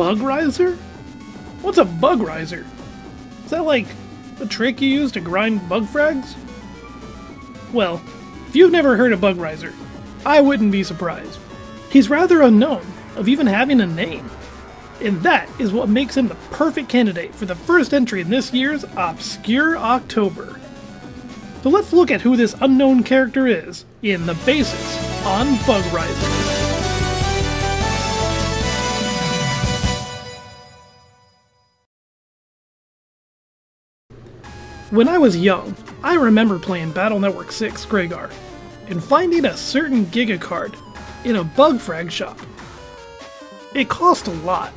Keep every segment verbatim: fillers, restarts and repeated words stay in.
Bugriser? What's a Bugriser? Is that like a trick you use to grind bug frags? Well, if you've never heard of Bugriser, I wouldn't be surprised. He's rather unknown of even having a name, and that is what makes him the perfect candidate for the first entry in this year's Obscure October. So let's look at who this unknown character is in the basis on Bugriser. When I was young, I remember playing Battle Network six Gregar and finding a certain Giga card in a BugFrag shop. It cost a lot,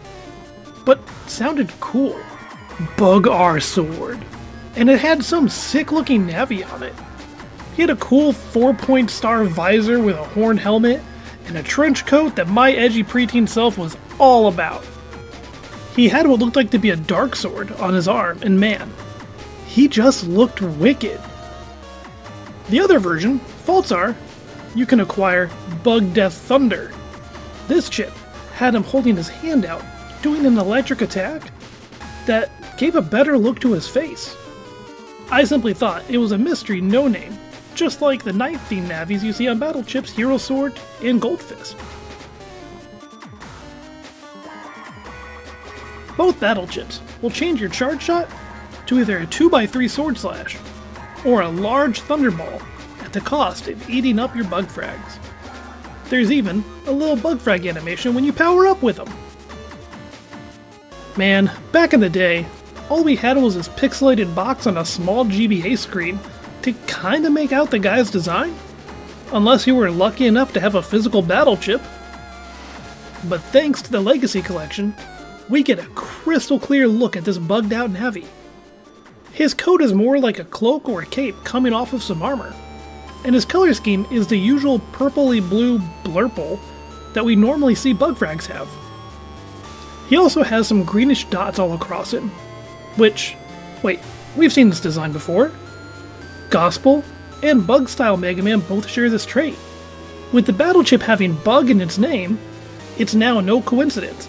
but sounded cool. Bug R Sword. And it had some sick looking Navi on it. He had a cool four-point star visor with a horn helmet and a trench coat that my edgy preteen self was all about. He had what looked like to be a dark sword on his arm, and man, he just looked wicked. The other version, faults are, you can acquire Bug Death Thunder. This chip had him holding his hand out, doing an electric attack that gave a better look to his face. I simply thought it was a mystery no-name, just like the night theme navies you see on Battle Chips Hero Sword and Gold Fist. Both Battle Chips will change your charge shot to either a two by three sword slash or a large thunderball at the cost of eating up your bug frags. There's even a little bug frag animation when you power up with them. Man, back in the day, all we had was this pixelated box on a small G B A screen to kinda make out the guy's design, unless you were lucky enough to have a physical battle chip. But thanks to the Legacy Collection, we get a crystal clear look at this bugged out Navi. His coat is more like a cloak or a cape coming off of some armor, and his color scheme is the usual purpley-blue blurple that we normally see bugfrags have. He also has some greenish dots all across him, which, wait, we've seen this design before. Gospel and Bug Style Mega Man both share this trait. With the battle chip having Bug in its name, it's now no coincidence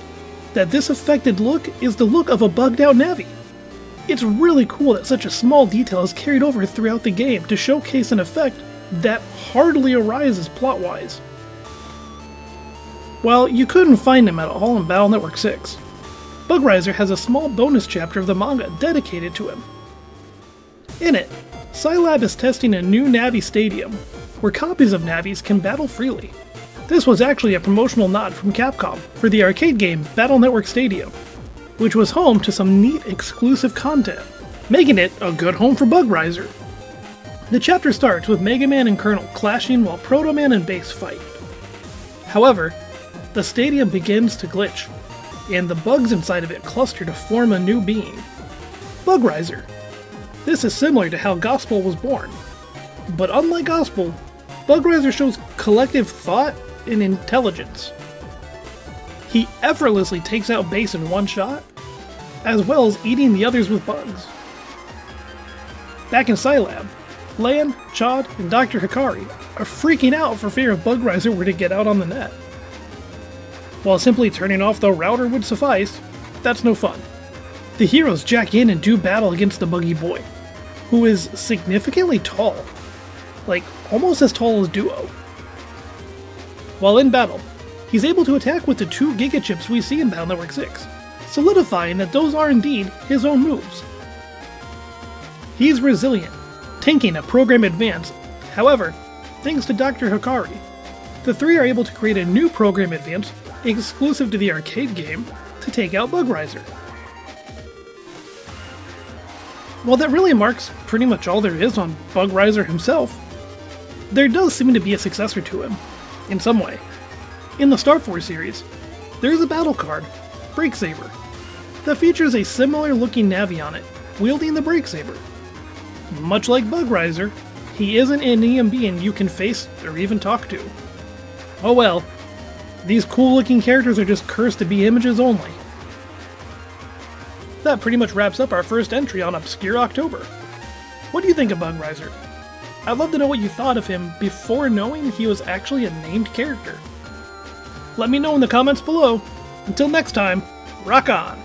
that this affected look is the look of a bugged out Navi. It's really cool that such a small detail is carried over throughout the game to showcase an effect that hardly arises plot-wise. While you couldn't find him at all in Battle Network six, Bugriser has a small bonus chapter of the manga dedicated to him. In it, Scilab is testing a new Navi Stadium, where copies of Navis can battle freely. This was actually a promotional nod from Capcom for the arcade game Battle Network Stadium, which was home to some neat exclusive content, making it a good home for Bugriser. The chapter starts with Mega Man and Colonel clashing while Proto Man and Bass fight. However, the stadium begins to glitch, and the bugs inside of it cluster to form a new being, Bugriser. This is similar to how Gospel was born, but unlike Gospel, Bugriser shows collective thought and intelligence. He effortlessly takes out Bass in one shot, as well as eating the others with bugs. Back in Scilab, Lan, Chad, and Doctor Hikari are freaking out for fear if Bugriser were to get out on the net. While simply turning off the router would suffice, that's no fun. The heroes jack in and do battle against the Buggy Boy, who is significantly tall, like almost as tall as Duo. While in battle, he's able to attack with the two Giga chips we see in Battle Network six, solidifying that those are indeed his own moves. He's resilient, tanking a program advance. However, thanks to Doctor Hikari, the three are able to create a new program advance exclusive to the arcade game to take out Bugriser. While that really marks pretty much all there is on Bugriser himself, there does seem to be a successor to him, in some way. In the Star Force series, there is a battle card, Break Saber, that features a similar looking Navi on it, wielding the Break Saber. Much like Bugriser, he isn't an E M B and you can face or even talk to. Oh well, these cool looking characters are just cursed to be images only. That pretty much wraps up our first entry on Obscure October. What do you think of Bugriser? I'd love to know what you thought of him before knowing he was actually a named character. Let me know in the comments below. Until next time, Rock on!